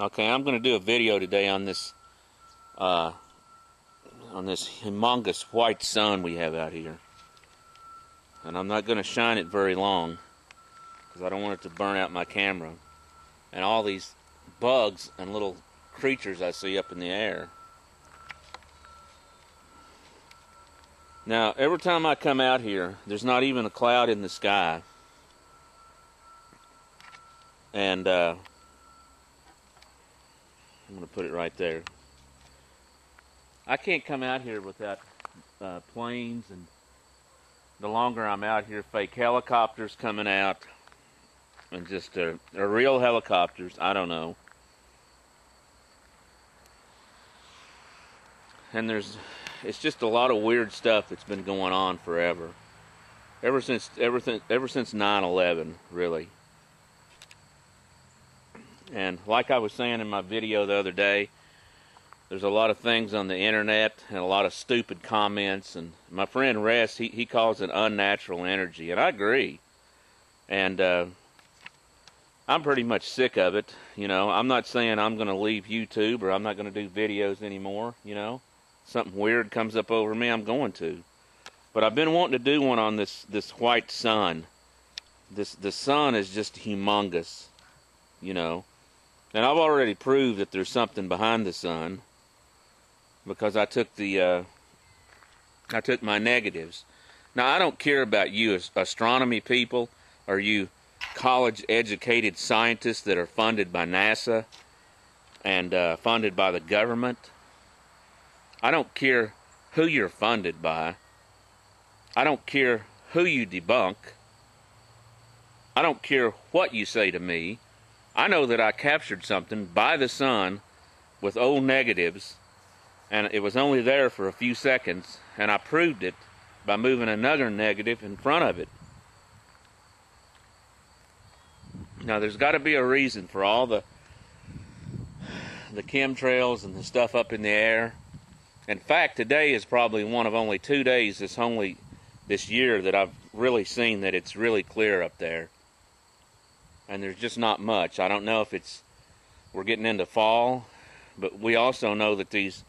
Okay, I'm going to do a video today on this humongous white sun we have out here, and I'm not going to shine it very long because I don't want it to burn out my camera and all these bugs and little creatures I see up in the air. Now, every time I come out here, there's not even a cloud in the sky, and I'm going to put it right there. I can't come out here without planes, and the longer I'm out here, fake helicopters coming out, and just real helicopters, I don't know. And it's just a lot of weird stuff that's been going on forever, ever since 9/11, really. And like I was saying in my video the other day, there's a lot of things on the internet and a lot of stupid comments. And my friend Ress, he calls it unnatural energy, and I agree. And I'm pretty much sick of it. You know, I'm not saying I'm going to leave YouTube or I'm not going to do videos anymore. You know, something weird comes up over me, I'm going to. But I've been wanting to do one on this white sun. The sun is just humongous, you know. And I've already proved that there's something behind the sun, because I took my negatives. Now, I don't care about you as astronomy people or you college-educated scientists that are funded by NASA and funded by the government. I don't care who you're funded by. I don't care who you debunk. I don't care what you say to me. I know that I captured something by the sun with old negatives, and it was only there for a few seconds, and I proved it by moving another negative in front of it. Now, there's got to be a reason for all the chemtrails and the stuff up in the air. In fact, today is probably one of only 2 days this year that I've really seen that it's really clear up there. And there's just not much. I don't know if we're getting into fall, but we also know that these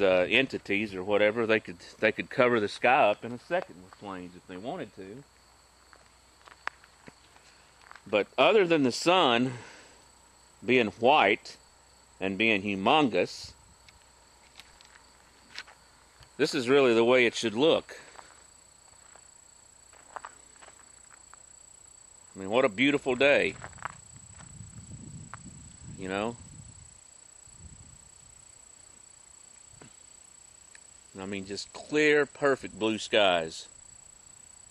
entities or whatever, they could cover the sky up in a second with planes if they wanted to. But other than the sun being white and being humongous, this is really the way it should look. I mean, what a beautiful day, you know? I mean, just clear, perfect blue skies.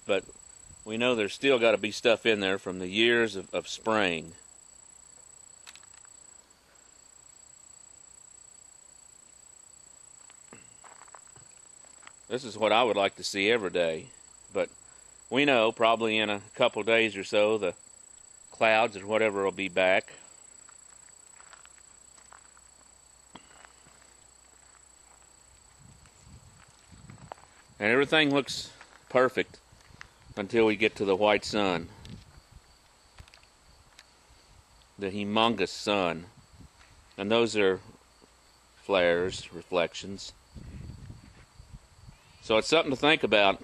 But we know there's still got to be stuff in there from the years of spring. This is what I would like to see every day, but we know probably in a couple days or so the clouds or whatever will be back. And everything looks perfect until we get to the white sun. The humongous sun. And those are flares, reflections. So it's something to think about.